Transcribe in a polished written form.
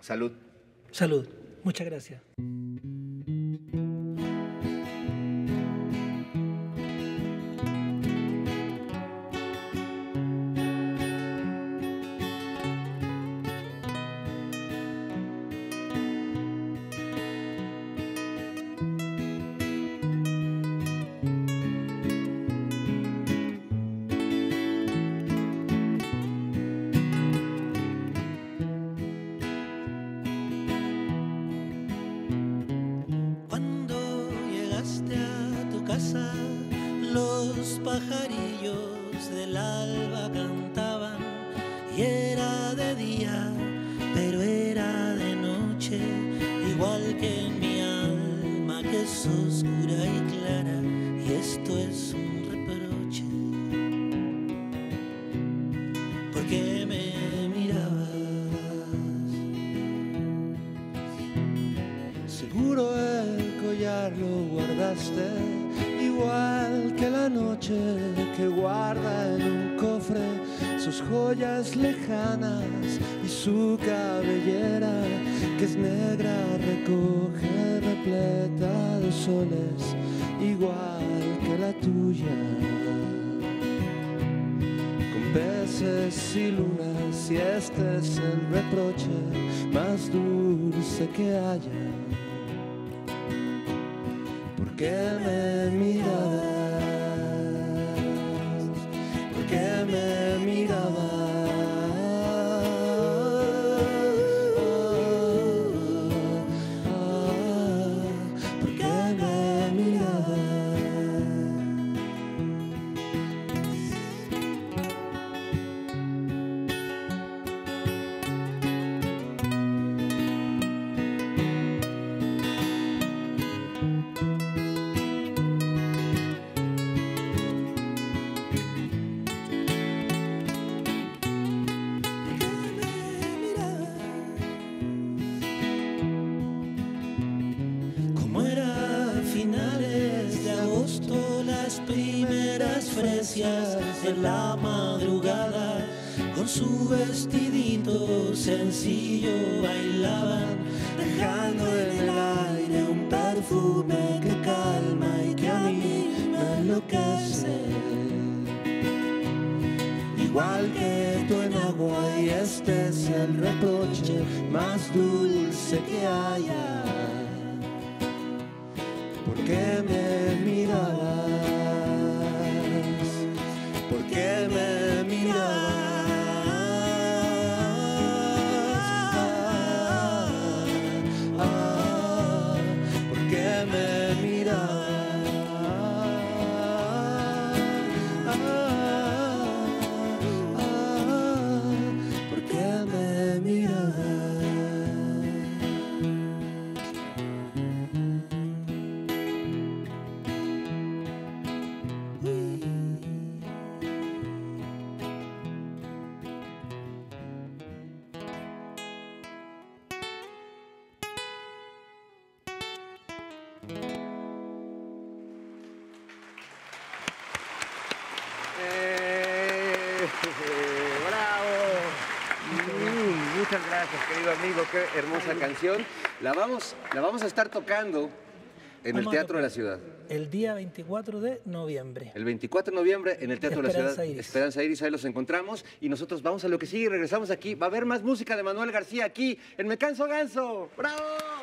Salud. Salud. Muchas gracias. Los pajarillos del alba cantaban y era de día, pero era de noche, igual que en mi alma que es oscura y clara, y esto es un reproche. ¿Por qué me mirabas? Seguro el collar lo guardaste, igual que la noche que guarda en un cofre sus joyas lejanas y su cabellera que es negra, recoge repleta de soles, igual que la tuya, con peces y lunas. Y este es el reproche más dulce que haya. ¿Por qué me mirabas? ¿Por qué me mirabas? ¿Por qué me mirabas? De la madrugada con su vestidito sencillo bailaban, dejando en el aire un perfume que calma y que a mí me enloquece, igual que tú en agua. Y este es el reproche más dulce que haya. ¿Por qué me mirabas? Muchas gracias, querido amigo, qué hermosa canción. La vamos a estar tocando en el Teatro de la Ciudad. El día 24 de noviembre. El 24 de noviembre en el Teatro de la Ciudad Esperanza Iris, ahí los encontramos. Y nosotros vamos a lo que sigue y regresamos aquí. Va a haber más música de Manuel García aquí en Me Canso Ganso. ¡Bravo!